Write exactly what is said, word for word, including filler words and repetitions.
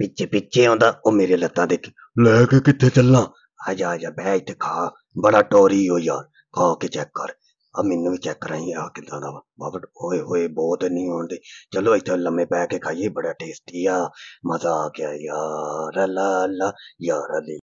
पिछे पिछे आंदा ओ मेरे लत्तां दे लैके कित्थे चलना, आजा आजा बह इत्थे खा, बड़ा टोरी हो यार, खा के चेक कर, आ मैनू भी चेक कराई आ किदां दा वा बाबड़, ओए होए बहुत नहीं होण दे, चलो इत्थे लम्मे पै के खाइए, बड़ा टेस्टी आ, मजा आ गया यार, ला ला यार।